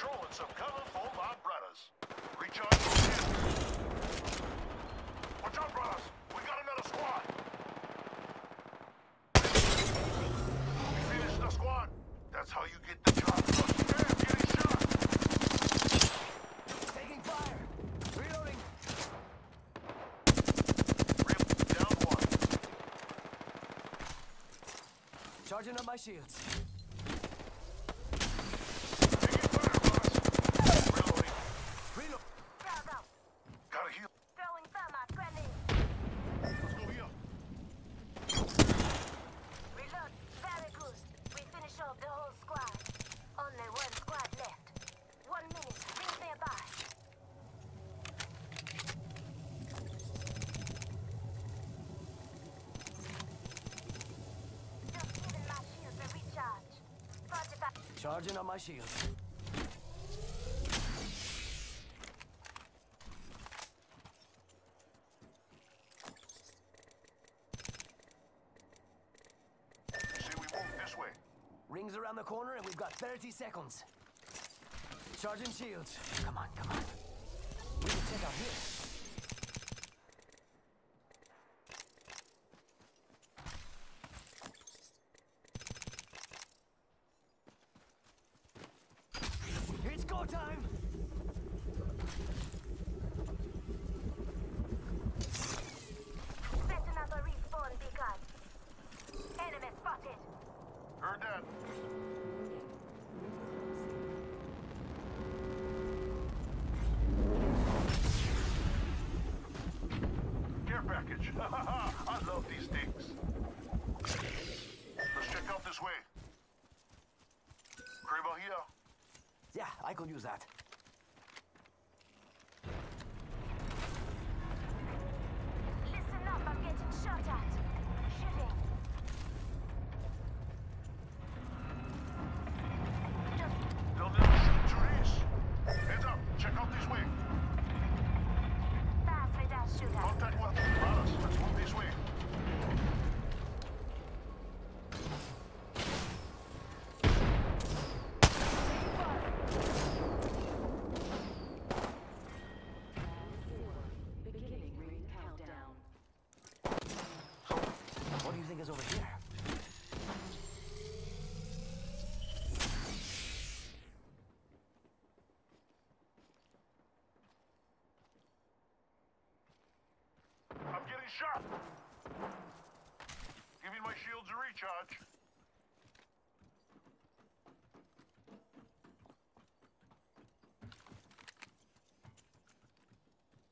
Patrolling some cover for my brothers. Recharge. Watch out, brothers. We got another squad. We finished the squad. That's how you get the job. Damn, getting shot. Taking fire. Reloading. Down one. Charging up my shields. Charging on my shield. See, we move this way. Rings around the corner and we've got 30 seconds. Charging shields. Come on, come on. We can check out here. I love these things. Let's check out this way. Kraber here. Yeah, I could use that. Listen up, I'm getting shot at. Shooting. They'll never shoot trees. Heads up, check out this way. Contact one. Brothers, let's move this way. Beginning ring countdown. What do you think is over here? Shot! Giving my shields a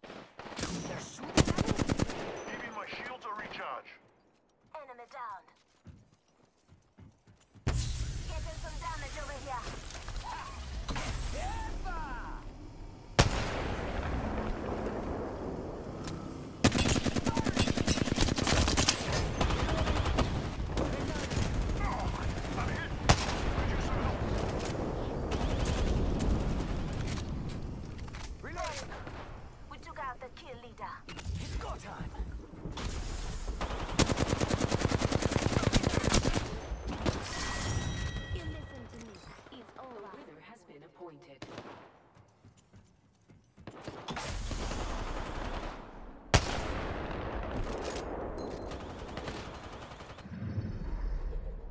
recharge. They're shooting at me. Giving my shields a recharge. Enemy down. Getting some damage over here. Yeah!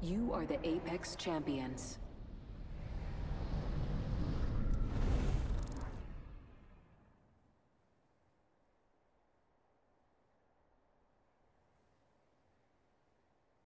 You are the Apex Champions.